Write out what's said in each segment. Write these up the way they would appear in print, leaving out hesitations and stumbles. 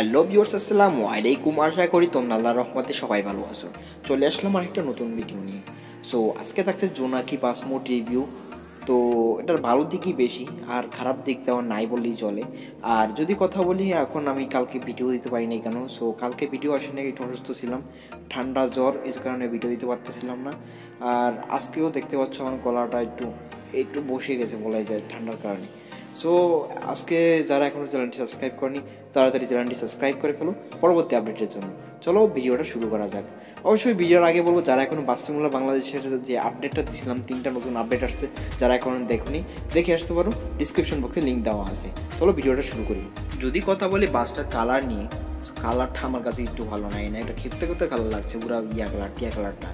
Hello viewers, আসসালামু আলাইকুম। আশা করি তোমরা আল্লাহর রহমতে সবাই ভালো আছো। চলে আসলাম আরেকটা নতুন ভিডিও নিয়ে। সো আজকে থাকছে জোনাকি পাসপোর্ট রিভিউ। তো এটার ভালো দিকই বেশি, আর খারাপ দিক তেমন নাই বললেই চলে। আর যদি কথা বলি, এখন আমি কালকে ভিডিও দিতে পারিনি কেন। সো কালকে ভিডিও আসে নাকি, একটু অসুস্থ ছিলাম, ঠান্ডা জ্বর, এই কারণে ভিডিও দিতে পারতেছিলাম না। আর আজকেও দেখতে পাচ্ছ আমার গলাটা একটু একটু বসে গেছে বলাই যায় ঠান্ডার কারণে। সো আজকে যারা এখনও চ্যানেলটি সাবস্ক্রাইব করেনি, তাড়াতাড়ি চ্যানেলটি সাবস্ক্রাইব করে ফেলো পরবর্তী আপডেটের জন্য। চলো ভিডিওটা শুরু করা যাক। অবশ্যই ভিডিওর আগে বলবো, যারা এখনও বাস্তবমূল্য বাংলাদেশের যে আপডেটটা দিয়েছিলাম, 3টা নতুন আপডেট আসছে, যারা এখন দেখোনি দেখে আসতে পারো, ডিসক্রিপশন বক্সে লিঙ্ক দেওয়া আছে। চলো ভিডিওটা শুরু করি। যদি কথা বলি বাসটার কালার নিয়ে, কালারটা আমার কাছে একটু ভালো নয়, না এটা খেতে খেতে কালার লাগছে পুরা ইয়া কালার, টিয়া কালারটা।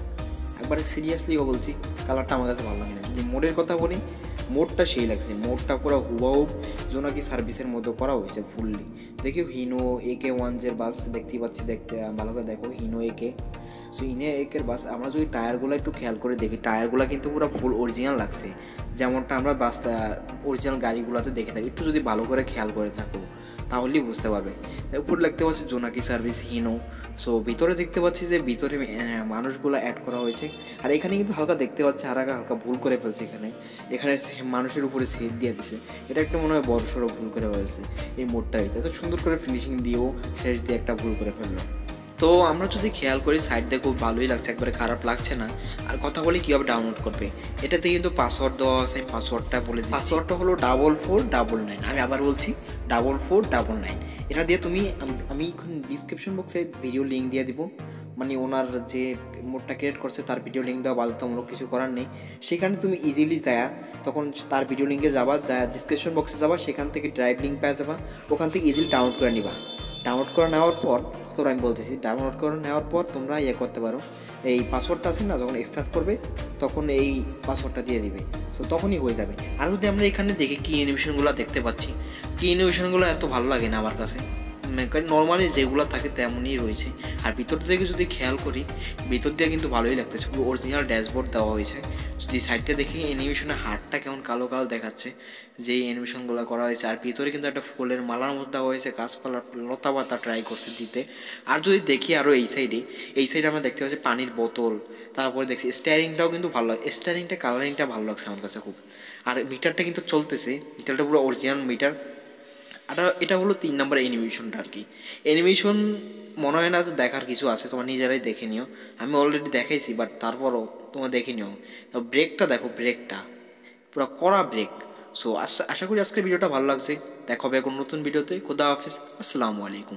একবারে সিরিয়াসলিও বলছি, কালারটা আমার কাছে ভালো লাগে না। যদি মোডের কথা বলি, মোডটা সেই লাগছে, মোডটা পুরো হুবাহু জোনাকি সার্ভিসের মতো করা হয়েছে ফুললি। দেখি হিনো AK-1 এর বাস দেখতেই পাচ্ছি, দেখতে ভালো করে দেখো হিনো AK। সো হিনো AK-র বাস, আমরা যদি টায়ারগুলো একটু খেয়াল করে দেখি, টায়ারগুলো কিন্তু পুরো ফুল অরিজিনাল লাগছে, যেমনটা আমরা বাস অরিজিনাল গাড়িগুলোতে দেখে থাকি। একটু যদি ভালো করে খেয়াল করে থাকো তাহলেই বুঝতে পারবে। উপরে দেখতে পাচ্ছি জোনাকি সার্ভিস হিনো। সো ভিতরে দেখতে পাচ্ছি যে ভিতরে মানুষগুলো অ্যাড করা হয়েছে, আর এখানে কিন্তু হালকা দেখতে পাচ্ছি হারাকা হালকা ভুল করে ফেলছে। এখানে মানুষের উপরে সেট দিয়ে দিচ্ছে, এটা একটা মনে হয় বড়সড় ভুল করে ফেলছে। এই মোটটা এত সুন্দর করে ফিনিশিং দিয়েও শেষ দিয়ে একটা ভুল করে ফেললো। তো আমরা যদি খেয়াল করি, সাইডটা খুব ভালোই লাগছে, একবারে খারাপ লাগছে না। আর কথা বলি কীভাবে ডাউনলোড করবে, এটাতে কিন্তু পাসওয়ার্ড দেওয়া আছে, পাসওয়ার্ডটা বলে দিই। পাসওয়ার্ডটা হলো 4499। আমি আবার বলছি 4499। এটা দিয়ে তুমি, আমি ডিসক্রিপশন বক্সে ভিডিও লিঙ্ক দিয়ে দেবো, মানে ওনার যে মোডটা ক্রিয়েট করছে তার ভিডিও লিঙ্ক দেওয়া বাধ্যতামূলক, কিছু করার নেই। সেখানে তুমি ইজিলি যায়া তখন তার ভিডিও লিঙ্কে যাবা, যা ডিসক্রিপশন বক্সে যাবা, সেখান থেকে ড্রাইভ লিঙ্ক পেয়ে যাবা, ওখান থেকে ইজিলি ডাউনলোড করে নিবা। ডাউনলোড করে নেওয়ার পর, আমি বলতেছি ডাউনলোড করে নেওয়ার পর তোমরা ইয়ে করতে পারো, এই পাসওয়ার্ডটা আছে না, যখন এক্সট্রাক্ট করবে তখন এই পাসওয়ার্ডটা দিয়ে দিবে। সো তখনই হয়ে যাবে। আর যদি আমরা এখানে দেখি কি অ্যানিমেশনগুলো দেখতে পাচ্ছি, কি অ্যানিমেশনগুলো এত ভালো লাগে না আমার কাছে, নর্মালি যেগুলো থাকে তেমনই রয়েছে। আর ভিতর থেকে যদি খেয়াল করি, ভিতর দিয়ে কিন্তু ভালোই লাগতেছে, পুরো অরিজিনাল ড্যাশবোর্ড দেওয়া হয়েছে। যদি সাইডটা দেখি, অ্যানিমেশনের হাতটা কেমন কালো কালো দেখাচ্ছে, যেই অ্যানিমেশনগুলো করা হয়েছে। আর ভিতরে কিন্তু একটা ফুলের মালার মধ্যে দেওয়া হয়েছে, গাছপালা লতা পাতা ট্রাই করছে দিতে। আর যদি দেখি আরও এই সাইডে, এই সাইডে আমরা দেখতে পাচ্ছি পানির বোতল, তারপরে দেখছি স্টিয়ারিংটাও কিন্তু ভালো লাগছে, স্টিয়ারিংটা কালারিংটা ভালো লাগছে আমার কাছে খুব। আর মিটারটা কিন্তু চলতেছে, মিটারটা পুরো অরিজিনাল মিটার। আর এটা হলো 3 নম্বর অ্যানিমেশনটা আর কি। অ্যানিমেশন মনে হয় না যে দেখার কিছু আছে, তোমার নিজেরাই দেখে নিও। আমি অলরেডি দেখাইছি, বাট তারপরও তোমার দেখে নিও। ব্রেকটা দেখো, ব্রেকটা পুরো কড়া ব্রেক। সো আশা করি আজকের ভিডিওটা ভালো লাগছে। দেখা হবে কোনো নতুন ভিডিওতে। খোদা হাফিজ, আসসালামু আলাইকুম।